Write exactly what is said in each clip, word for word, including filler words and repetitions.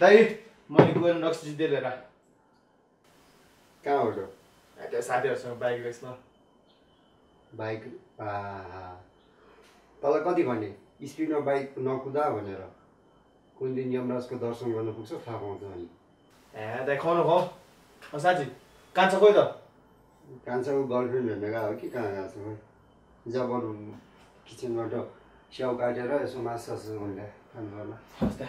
दाई मैले गएर नक्स जित्दै लिएर कहाँ हो त्यो साथीहरुसँग बाइक रेस न बाइक आ तल कति भन्ने स्पीड में बाइक नकुदा भनेर कुन दिन यमराजको दर्शन गर्न पुग्छ थाहा पाउँछ अनि ए दाई खानु खौ अ साथी कान्छ कोइ त कान्छको गर्लफ्रेन्ड भन्ने गाह्रो कि कहाँ गाछौ जब किचनबाट स्याउ काटेर यसो मासस हुन्छ खान गर्न हस्ता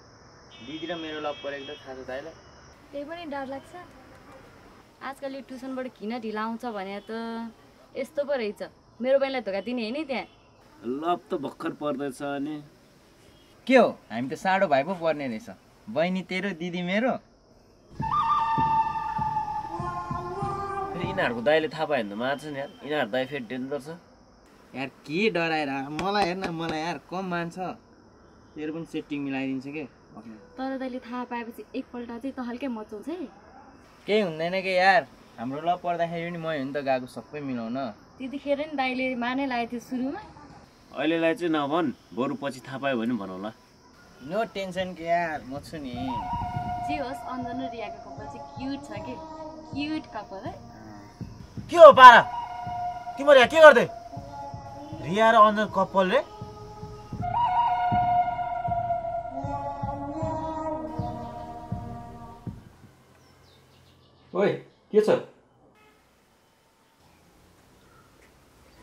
दिदी र मेरो लभ परेको त थाहा छ दाइले त्यही पनि डर लाग्छ आजकल यो ट्युसनबाट किन ढिला आउँछ भने त यस्तो पो रहेछ मेरो बहिनीलाई धोका दिने हैन त्यहाँ लभ त भक्कर पर्दैछ अनि के हो हामी त साडो भाइ पो पर्ने रहेछ बहिनी तेरो दिदी मेरो इनारको दाइले थाहा पाए भने त मार्छ नि यार इनार दाइ फेरि डेन्जर छ यार के डराएर मलाई हेर्न मलाई यार कम मान्छ तेरो पनि सेटिङ मिलाइदिन्छ के तर दाइले थाहा पाएपछि एकपल्ट चाहिँ तहलकै मचाउँछ है केही हुँदैन के यार हाम्रो ल पर्दाखेरि पनि म हो नि त गाको सबै मिलाउन त्यतिखेर नि दाइले माने लागेको थियो सुरुमा अहिलेलाई चाहिँ नभन बरु पछि थाहा पायो भने भनौँला नो टेन्सन के यार म छु नि जे होस् अञ्जन र रियाको कपाल चाहिँ क्युट छ के क्युट कपाल है के हो पारा तिम्रो यहाँ के गर्दै रिया र अञ्जन कपाल रे ओइ के छ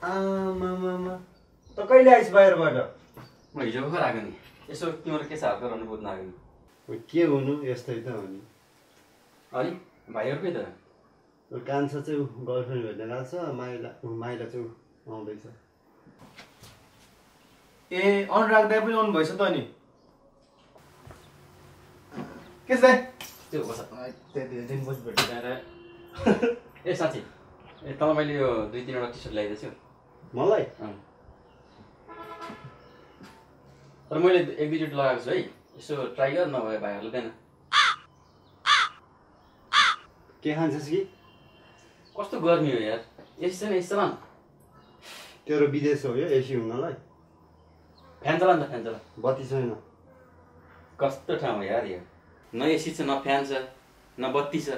आमा मामा त कहिले आइस बाहिरबाट म हिजो भर्खर आएको नि यसो तिम्रो के छ हालको अनुभूत लाग्यो नि के हुनु यस्तै त हो नि अनि भाइहरुकै त कान्छा चाहिँ गर्लफ्रेन्ड भेट्न गएको छ माइला माइला चाहिँ आउँदैछ ए अनुराग दाइ पनि आउनु भएछ त अनि के छ त्यो बस त्यति दिन बस भेटेर ए साथी ए तल मैले यो दुई तीनवटा टी सर्ट ल्याइदिएछु मलाई तर मैले एक दुईचोटि लगाएको छु है यसो ट्राई गर नभए भाइहरूले देन के खान्छस् कि कस्तो गर्मी हो यार एसी छैन एसी चलान तेरो विदेश हो यो एसी हुनलाई फ्यान चला नि त फ्यान चला बत्ती छैन कस्तो ठाउँ हो यार यो न एसी छ न फ्यान छ न बत्ती छ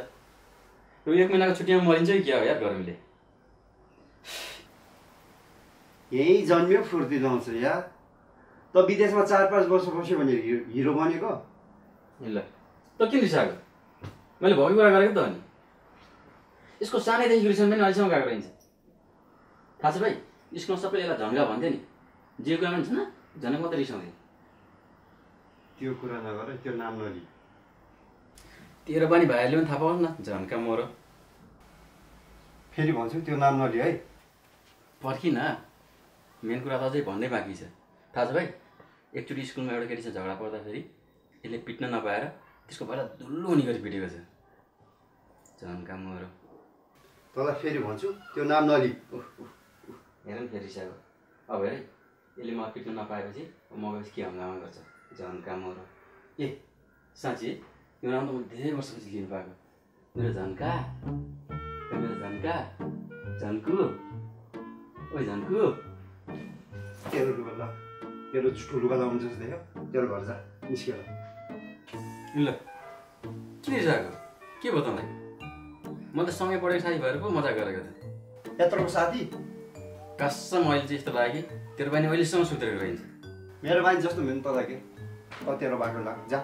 यो एक महिनाको छुट्टीमा मरिन्छ कि क्या हो यार गर्मीले यही जन्मियो फुर्ती लाउँछ यार त विदेशमा चार पाँच वर्ष बस्यो भने हिरो बनेको ल त किन रिसाएको मैले भौकी कुरा गरेको त हो नि यसको सानैदेखि रिसन पनि अहिलेसम्म गएको रहन्छ थाहा छ भाइ स्कुलमा सबैले यसलाई झन्गा भन्थ्यो नि जे कुरा पनि छैन झन्गा मात्रै रिसाउँथ्यो त्यो कुरा नगर त्यो नाम नलि तेरो पनि भाइहरूले पनि थाहा पाउनु न झन्का मरो फेरि भन्छु त्यो नाम नलि है पर्खिन मेन कुरा त अझै भन्दै बाँकी छ थाहा छ भाइ एकचोटि स्कुलमा एउटा केटीसँग झगडा पर्दाखेरि यसले पिट्न नपाएर त्यसको भएर दुल्लो हुने गरी पिटेको छ झन्का मरो तँलाई फेरि भन्छु त्यो नाम नलि हेर नि फेरि साह्रो अब हेर यसले म पिट्न नपाएपछि मगज के हङ्गामा गर्छ झन्का मरो ए साँच्ची यो नाम त मैले धेरै वर्षपछि लिनु पाएको मेरो झन्का मेरो झन्का झन्कु ओइ झन्कु तेरो लुगा ल तेरो छुट्टो लुगा लाउनु जस्तै हो तेरो घर जा निस्केर ल के जाको के भयो तँलाई म त सँगै पढेको साथी भएर पो मजा गरेको थिएँ यत्रो साथी कसम अहिले चाहिँ यस्तो लाग्यो कि तेरो बानी अहिलेसम्म सुत्रेको रहन्छ मेरो बानी जस्तो भयो नि तँलाई के अब तेरो बाटो लाग्छ जा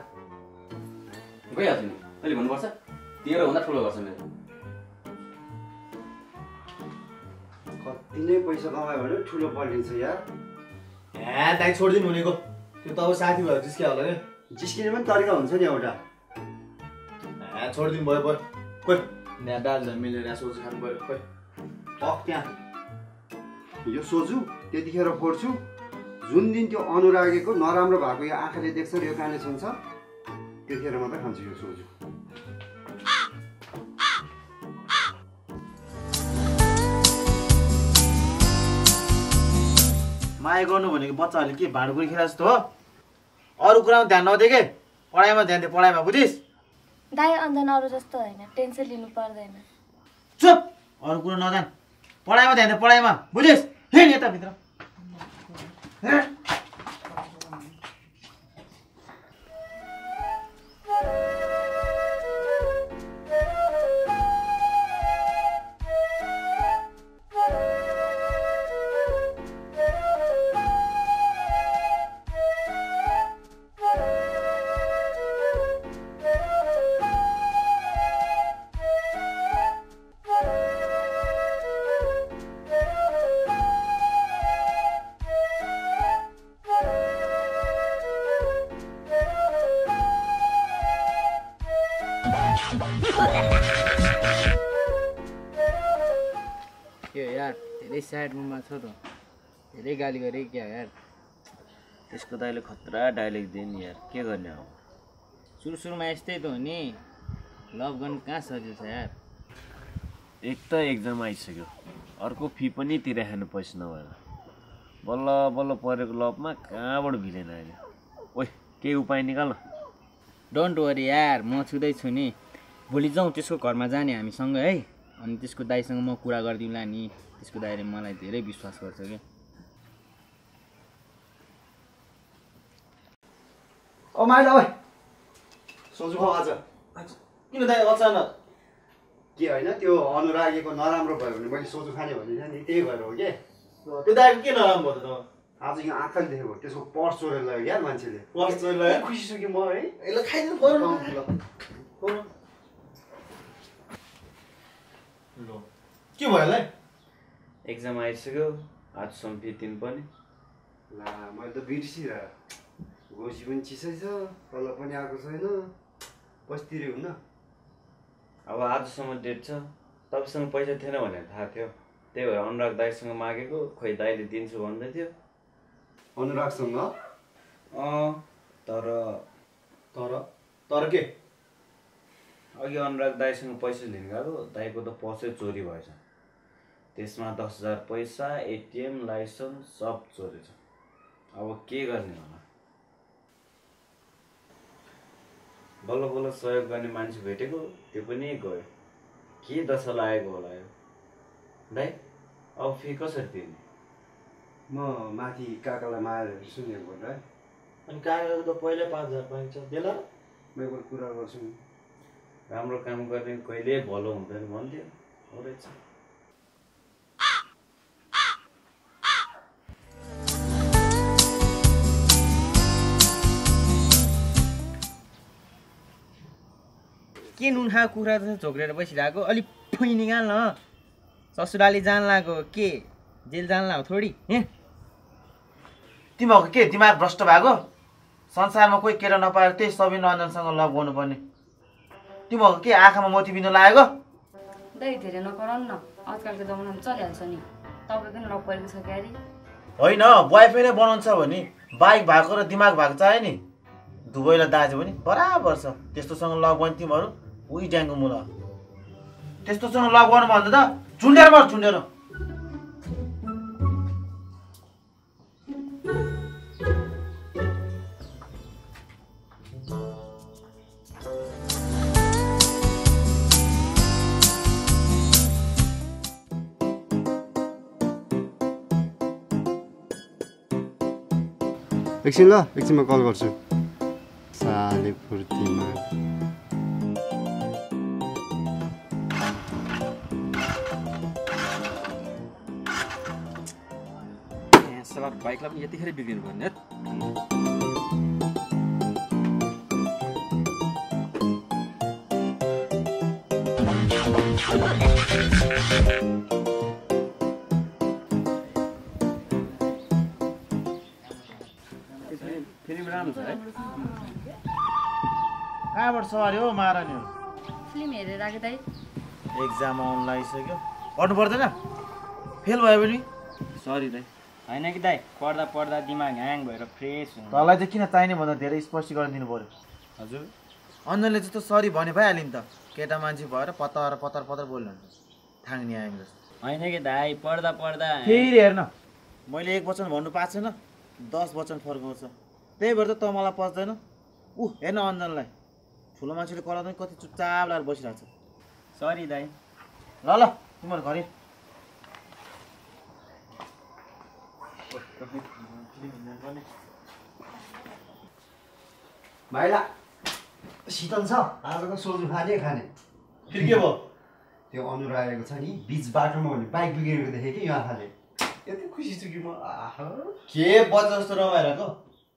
गइहाल्छु नि अहिले भन्नुपर्छ तेरो भन्दा ठुलो गर्छ मेरो कति नै पैसा कमायो भने ठुलो पल्टिन्छ यार ए दाइ छोडिदिनु हुनेको त्यो त अब साथी भएर जिस्किया होला क्या जिस्किने पनि तरिका हुन्छ नि एउटा ए छोडिदिनु भयो भयो कोही यहाँ दाल मिलेर सोझु खानु पऱ्यो खोइ पक त्यहाँ यो सोझु त्यतिखेर फोड्छु जुन दिन त्यो अनुरागेको नराम्रो भएको यो आँखाले देख्छ यो कानले सुन्छ के हेर मात्र खान्छु यो सोझो। माया गर्नु भनेको बच्चाहरुले के भाँडकुँडी खेला जस्तो हो, अरु कुरामा ध्यान नदे के, पढाइमा ध्यान दे, पढाइमा बुझिस। दाइ अन्धा नरु जस्तो हैन, टेन्सन लिनु पर्दैन। चुप, अरु कुरा नजान, पढाइमा ध्यान दे, पढाइमा बुझिस। हिँड यता भित्र। साइड में छो तो धेरै गाली गरे क्या यार, त्यसको दाइले खतरा डायलेक्ट दिन यार, के गर्ने हो सुरु सुरुमा यस्तै त हो नि। लभ गर्न कहाँ सजिलो छ यार, एक त एग्जाम आइसक्यो, अर्को फी पनि तिराख्नु पैसा नभएर बल्ल बल्ल परेको लभमा कहाँबाट भिलेन अहिले। ओइ केही उपाय निकाल न। डोन्ट वरी यार, म छुदै छु नि, भोलि जाउँ त्यसको घरमा जाने हामीसँग है, अनि त्यसको दाइसँग म कुरा गर्दिउँला नि, त्यसको दाइले मलाई धेरै विश्वास गर्छ के। ओ माइला ओइ सोझो खा आज। किन दाइ अचानक के हैन, त्यो अनुरागेको नराम्रो भयो भने मैले सोझो खाने भने नि त्यही भएर हो के। त्यो दाइको के नराम्रो भयो त, आज यो आँखाले देखेको त्यसको पर्स चोरेर लग्यो यार मान्छेले, पर्स चोरेर लग्यो। खुसी छु कि म है, यसलाई खाइदिनु पर्यो लो। के भयो ल, एग्जाम आइसक्यो, आज सम्पितिन पनि ला, मैले त बिर्सिरा गोसी पनि चिसै छ, तल पनि आएको छैन, बस्तिरी हुन्न। अब आजसम्म डेट छ, तपाईसँग पैसा थिएन भनेर थाहा थियो, त्यही भएर अनुराग दाइसँग मागेको, खोइ दाइले दिन्छु भन्दै थियो। अनुरागसँग अँ तर तर तर के अघि अनुराग दाइसँग पैसा लिन गएको, दाइको त पर्सै चोरी भएछ, त्यसमा दस हजार पैसा, एटिएम, लाइसेन्स सब चोरेछ। अब के गर्ने होला, बल्ल बल्ल सहयोग गर्ने मान्छे भेटेको, त्यो पनि गयो, के दशा लागेको होला यो दाइ। अब फेरि कसरी तिर्ने, म माथि काकालाई मारेर सुनेको होला, अनि काकाको त पहिल्यै पाँच हजार पाइन्छ, बेला म एउटा कुरा गर्छु, राम्रो काम गर्ने कहिले भलो हुँदैन भन्थ्यो। के नुनखा कुखुरा जस्तो झोक्रेर बसिरहेको, अलिक फुइ निकाल न, ससुराली जान लाग्यो के, जेल जान लाग्यो थोडी। हे तिमीहरूको के दिमाग भ्रष्ट भएको, संसारमा कोही केरा नपाएर त्यही सबै नन्दनसँग लभ गर्नुपर्ने, तिमीहरूको के आँखामा मोती बिन्दु लागेको। दाइ धेरै नपराउन न, आजकलको जमानामा चलिहाल्छ नि, तपाईँको नि लभ परेको छ क्यारी होइन, बोयफ्रेन्डै बनाउँछ भने बाइक भएको र दिमाग भएको चाहियो नि, दुबईलाई दाजु पनि बराबर छ, त्यस्तोसँग लभ गर्ने तिमीहरू उही ड्याङ्गो मुला, त्यस्तोसँग लभ गर्नु भन्दा त झुन्डेर मर झुन्डेर। एकछिन ल, एकछिनमा कल गर्छु। साले फुर्तीमा साला बाइकलाई पनि यतिखेर बिग्रिनु पर्ने। कहाँबाट सवारी हो महारानी हो, फिल्म हेरेर आएको दाइ, एक्जाम आउनु लागिसक्यो, पढ्नु पर्दैन, फेल भयो भने सरी दाइ। होइन कि दाइ, पढ्दा पढ्दा दिमाग ह्याङ भएर फ्रेस हुन्छ, तँलाई चाहिँ किन चाहिने भन्दा धेरै स्पष्टीकरण दिनु पर्यो। हजुर अन्नले चाहिँ त सरी भने भइहाल्यो नि त केटा मान्छे भएर पतर पतर पतर बोल्नु हुन्छ थाङ्नी आएम जस्तो हैन के दाइ पढ्दा पढ्दा फेरि हेर्न मैले एक वचन भन्नु पाएको छैन दस वचन फर्काउँछ त्यही भएर त मलाई पस्दैन उ हेर्न अन्नलाई ठुलो मान्छेले कराउँदै कति चुपचाप लाएर बसिरहेछ सरी दाइ ल ल तिम्रो घर भाइला शीतल छ आजको सोझो खाने खाने फेरि के भयो त्यो अनुराग आएको छ नि बीच बाटोमा भने बाइक बिग्रेको देखे कि यहाँ खाले यति खुसी छु कि म आहा के बच्चा जस्तो रमाइरहेको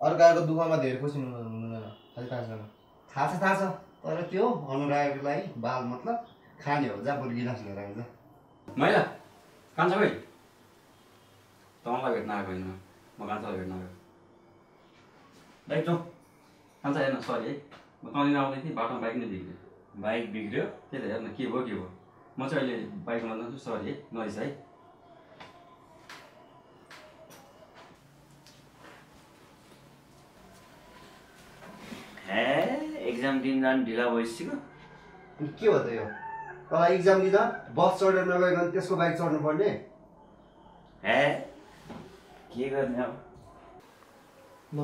अर्काको दुखमा धेरै खुसी हुनुहुन्न खाली थाहा छ थाहा छ थाहा छ तर त्यो अनुरागलाई बाल मतलब खाने हो जा बरु गिलास लिएर आउँछ मैला कान्छ भाइ तँलाई भेट्न आएको होइन म कान्छलाई भेट्न आएको दाइजो कान्छ हेर्न सरी म कहिले आउँदै थिएँ बाटोमा बाइक नै बिग्रियो बाइक बिग्रियो त्यही त हेर्न के भयो के भयो म चाहिँ अहिले बाइकमा जान्छु सरी नरिस है हे एक्जाम दिन जान ढिला भइसक्यो के भयो त यो तँलाई एक्जाम दिँदा बस चढेर नगइकन त्यसको बाइक चढ्नु पर्ने हे के गर्ने अब ल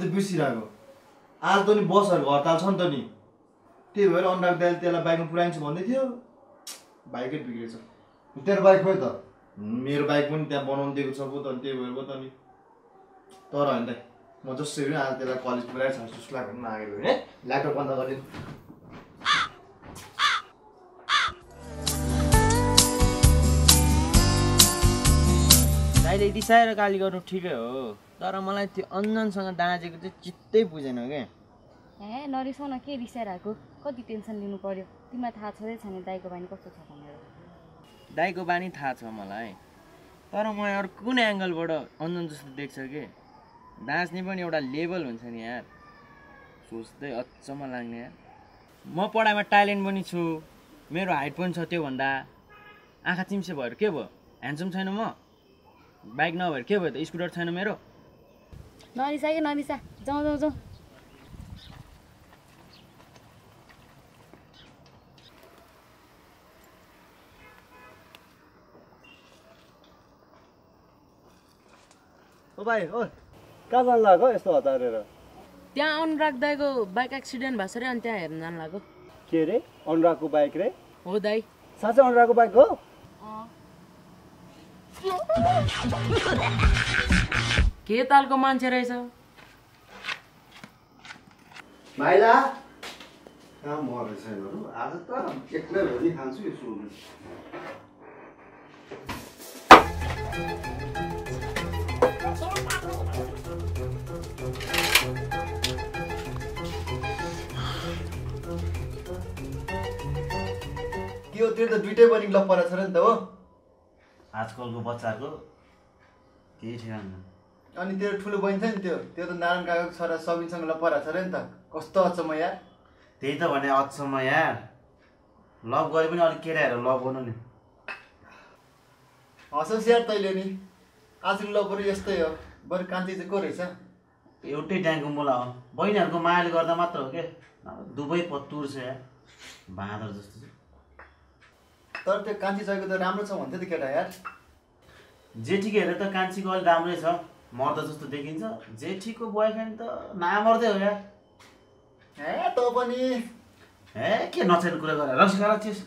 त मैले त बिर्सिरहेको आज तो बसहरु हड़ताल छ नि त नि त्यही भएर अनुराग दाइले त्यसलाई बाइकमा पुर्याइन्छु भन्दै थियो बाइकै बिग्रेछ तेरो बाइक हो त मेरो बाइक पनि त्यहाँ बनाउन दिएको छ पो त अनि त्यही भएर पो त नि तर हैन दाइ म जसरी पनि आज त्यसलाई कलेज पुर्याइ छ सुस्ला गर्न मागेको हैन ल्यापटप बन्द गरिदिनु दाइले रिसाएर गाली गर्नु ठिकै हो तर मलाई त्यो अन्जनसँग दाजेको चाहिँ चित्तै बुझेन के ए नरिसाउ न के रिसाइरहेको कति टेन्सन लिनु पर्यो तिमीलाई थाहा छदै छैन दाइको बानी कस्तो छ भनेर दाइको बानी थाहा छ मलाई तर म एउटा कुन एंगलबाट अन्जन जस्तो देख्छ के दाज्ने पनि एउटा लेभल हुन्छ नि यार सोच्दै अचम्म लाग्ने यार म पढाइमा ट्यालेन्ट पनि छु मेरो हाइट पनि छ त्यो भन्दा आँखा चिम्से भएर के भयो ह्यान्डसम छैन म बाइक नभएर के भयो त स्कुटर छैन मेरो नरिसा के नरिसा जाऊ जाऊ जाऊ ओ भाइ ओ कहाँ जान लाग्यो यस्तो हतारेर त्यहाँ अनुराग दाइको बाइक एक्सिडेन्ट भएको छ रे अनि त्यहाँ हेर्न जान लाग्यो के रे अनुरागको बाइक रे हो दाइ साच्चै अनुरागको बाइक हो अ के तालको मान्छे रहेछ माइला काम भएर छैन आज त एक्लै भनी खान्छु यो सुन के हो तेरो त दुईटै पनि लप परेछ नि त हो आजकलको बच्चाको केही छैन अनि तेरो ठुलो बहिनी छ नि त्यो त्यो त नारायण काकाको छोरा सबिनसँग ल पराछ रे नि त कस्तो अचम्म यार त्यही त भने अचम्म यार लभ गरे पनि अलि केटाहरू लभ गर्नु नि हसोस् यार तैले नि आजको लभ बरु यस्तै हो बरु कान्छी चाहिँ को रहेछ एउटै ट्याङ्कको मुला हो बहिनीहरूको मायाले गर्दा मात्र हो के दुबै पत्तुर छ यार बाँदर जस्तो छ तर त्यो कान्छी जगेको त राम्रो छ भन्थ्यो त केटा यार जेठीको हेरेर त कान्छीको अलि राम्रै छ मर्द जस्तो देखिन्छ जेठी को बोयफ्रेन्ड त नामर्दै हो यार ए तँ पनि ए के नचेन कुरा गरे रसिकाला चिज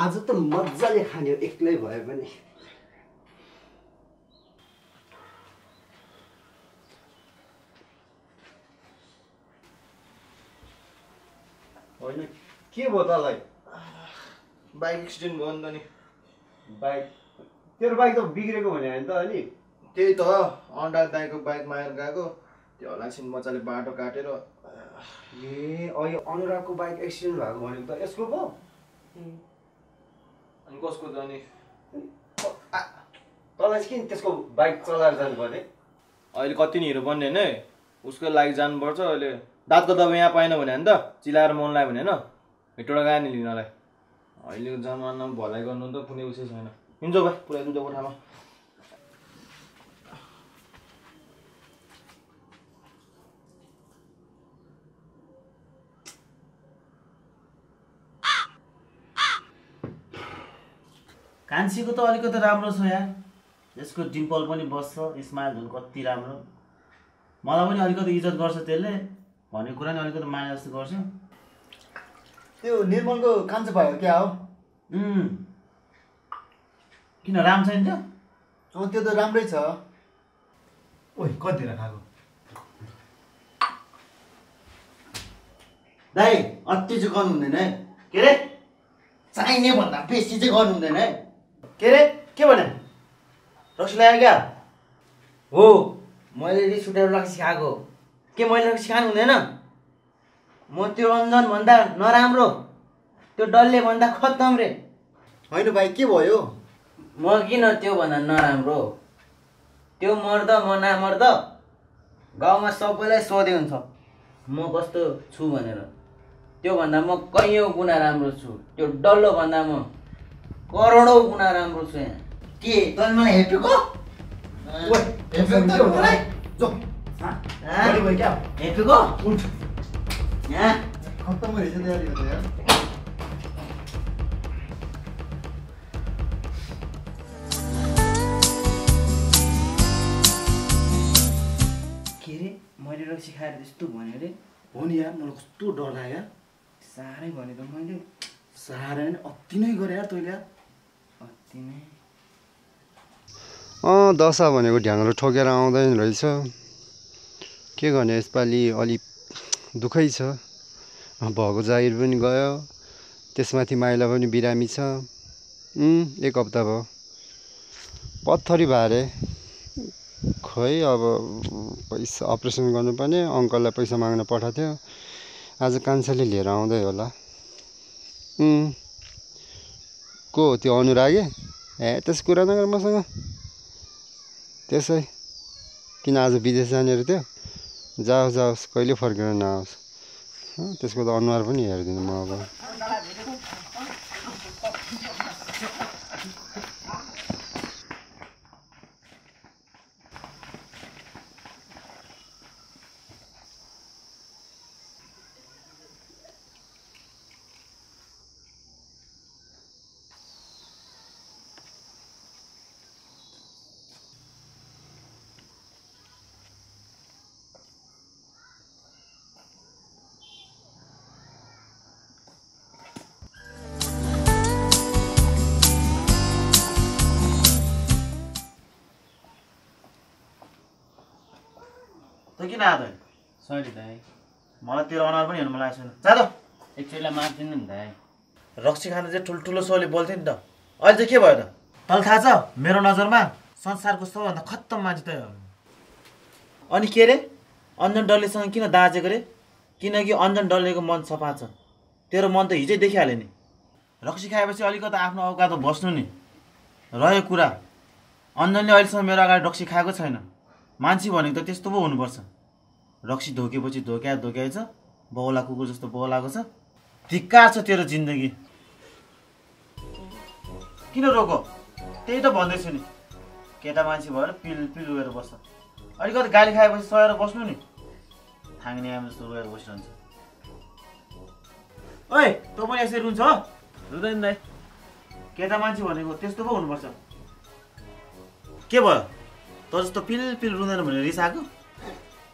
आज त मजाले खाने हो एक्लै भए पनि होइन के भयो तलाई बाइक एक्सिडेन्ट भयो नि त नि बाइक तेरो बाइक त बिग्रेको भने होइन त अलि त्यही त अनुराग दाइको बाइक मागेर गएको त्यो हलासिन मजाले बाटो काटेर ए अहिले अनुरागको बाइक एक्सिडेन्ट भएको भनेको त यसको पो अनि कसको त अनि तँलाई किन त्यसको बाइक चलाएर जानु पर्ने अहिले कति नि हिरो बन्ने होइन उसको लागि जानुपर्छ अहिले दाँतको दबाई यहाँ पाएन भने होइन त चिलाएर मन लाग्यो भने होइन हिटोडा गएन लिनलाई अहिलेको जमानामा भलाइ गर्नु त कुनै उसै छैन हिँड्छ भाइ पुऱ्याइदिन्छ कोठामा कान्छीको त अलिकति राम्रो छ यार, यसको डिम्पल पनि बस्छ, स्माइल झुन कति राम्रो, मलाई पनि अलिकति इज्जत गर्छ त्यसले भन्ने कुरा नि अलिकति माया जस्तो गर्छ। त्यो निर्मलको कान्छो भयो के हो? उम् किन राम छैन त्यो? अ त्यो त राम्रै छ। ओइ कति राखेको दाइ, अति झुकाउनु हुँदैन है, के रे चाहिने भन्दा बेसी चाहिँ गर्नु हुँदैन है, के रे के भने रक्सी लगायो क्या हो? मैले रिस उठेर रक्सी खाएको, के मैले रक्सी खानु हुँदैन? म त्यो रन्जन भन्दा नराम्रो, त्यो डल्ले भन्दा खत्तम रे। होइन भाइ के भयो? म किन त्यो भन्दा नराम्रो? त्यो मर्द म नमर्द गाउँमा सबैलाई सोधे हुन्छ म कस्तो छु भनेर, त्यो भन्दा म कैयौँ गुना राम्रो छु, त्यो डल्लो भन्दा म करोडौँ गुना राम्रो छु। यहाँ के तँ मलाई हेपेको? ओइ हेपेको त मलाई जो हा अनि भयो क्या हेपेको? उठ यहाँ खत्तम भइसक्यो तयारी हो यार। के रे मैले रक्सी खाएर त्यस्तो भन्यो रे? हो नि यार, मलाई कस्तो डर लाग्यो, साह्रै भने त मैले साह्रै नि अति नै गरे यार तैँले, अति नै। अँ दशा भनेको ढ्याङ्ग्रो ठोकेर आउँदैन रहेछ, के गर्ने यसपालि अलिक दुःखै छ, भएको जाहिर पनि गयो, त्यसमाथि माइला पनि बिरामी छ, एक हप्ता भयो, पत्थरी भारे खोइ। अब पैसा अपरेसन गर्नुपर्ने, अङ्कललाई पैसा माग्न पठाएको थियो, आज कान्छाले लिएर आउँदै होला। को त्यो अनुरागे? ए त्यस कुरा नगर मसँग, त्यसै किन आज विदेश जाने अरे? त्यो जाओस् जाओस्, कहिले फर्केर नआओस्, त्यसको त अनुहार पनि हेर्दिनँ म। अब किन आयो? सरी दाइ, मलाई तेरो अनुहार पनि हेर्नु मलाई छैन, जाँदो एकचोटिलाई मार्दिनु नि दाइ। रक्सी खान चाहिँ ठुल्ठुलो सोले बोल्थ्यो नि त, अहिले चाहिँ के भयो त? तल थाहा छ मेरो नजरमा संसारको सबैभन्दा खत्तम मान्छे त हो। अनि के रे अन्जन डल्लेसँग किन दाजेको रे? किनकि अन्जन डल्लेको मन सफा छ, तेरो मन त हिजै देखिहाल्यो नि। रक्सी खाएपछि अलिकति आफ्नो औकातमा बस्नु नि। रह्यो कुरा अन्जनले अहिलेसम्म मेरो अगाडि रक्सी खाएको छैन, मान्छे भनेको त त्यस्तो पो हुनुपर्छ। रक्सी धोकेपछि धोक्या धोक्याएछ, बौला कुकुर जस्तो बौलाको छ, धिक्कार छ तेरो जिन्दगी। किन रोको? त्यही त भन्दैछु नि, केटा मान्छे भएर पिल पिल रोएर बस्छ, अलिकति गाली खाएपछि सहेर बस्नु नि, थाङ्ने आमा जस्तो रोएर बसिरहन्छ। ओइ तँ पनि यसरी रुन्छ हो? रुँदैन दाइ, केटा मान्छे भनेको त्यस्तो पो हुनुपर्छ। के भयो त जस्तो पिल पिल रुँदैन भनेर रिसाएको?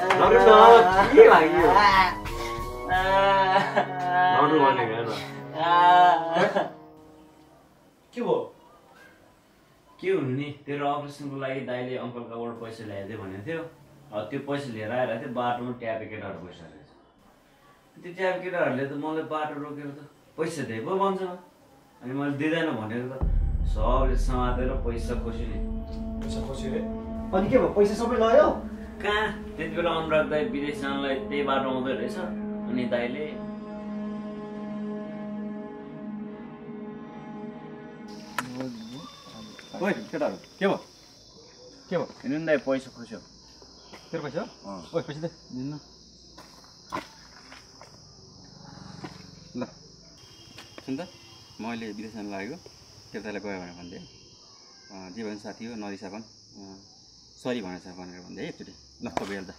नरु न के लाग्यो? नरु भनेको हेर के भयो? के हुनु नि, तेरो अपरेसनको लागि दाइले अङ्कल काबाट पैसा ल्याइदियो भनेको थियो, त्यो पैसा लिएर आएर थियो, बाटोमा ट्यापे केटाहरू बसिरहेको छ, त्यो ट्यापे केटाहरूले त मलाई बाटो रोकेर त पैसा दिए पो भन्छ, अनि मैले दिँदैन भनेर त सबले समातेर पैसा खोसेले पैसा खोसेले अनि के भयो? पैसा सबै लयो कहाँ? त्यति बेला अनुराग दाइ विदेश जानलाई त्यही बाटो आउँदै रहेछ, अनि दाइले ओ Oi, get out. Give up. Give up. And then they push up. Push up. Here, push up. Oi, push it. No. No. Sunda? Moile, this and Lago. Give the Lago one day. Given Satio, no, this one. Sorry, one is one day today. Not to build.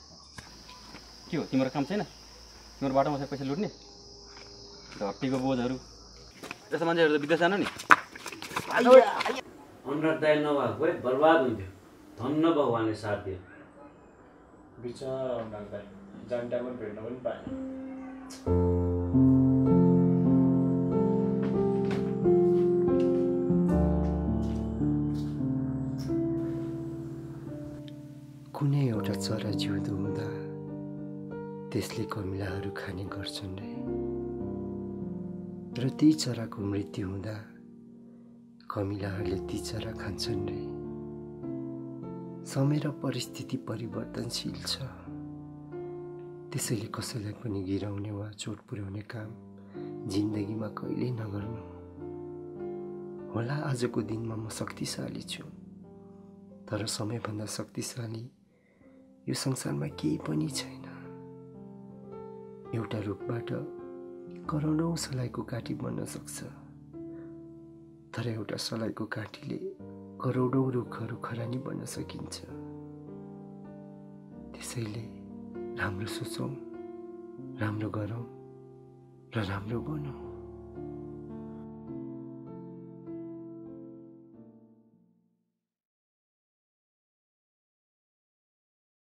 Q, Timor comes in. Your bottom was a special lunatic. The people both are. That's the biggest anony. Under the Nova, where Barbagun, Tonova one is out there. Which are not that. John Diamond Brindle Pine. कुनै एउटा चरा जिउँदो हुँदा त्यसले कमिलाहरू खाने गर्छन् रे र ती चराको मृत्यु हुँदा कमिलाहरूले ती चरा खान्छन् रे समय र परिस्थिति परिवर्तनशील छ त्यसैले कसैलाई पनि गिराउने वा चोट पुर्याउने काम जिन्दगीमा कहिल्यै नगर्नु होला आजको दिनमा म शक्तिशाली छु तर समयभन्दा शक्तिशाली यो संसारमा केही पनि छैन एउटा रुखबाट करोडौं सलाइको काठी बन्न सक्छ तर एउटा सलाइको काठीले करोडौं रुखहरू खरानी बन्न सकिन्छ त्यसैले राम्रो सोचौं राम्रो गरौं र राम्रो बनौं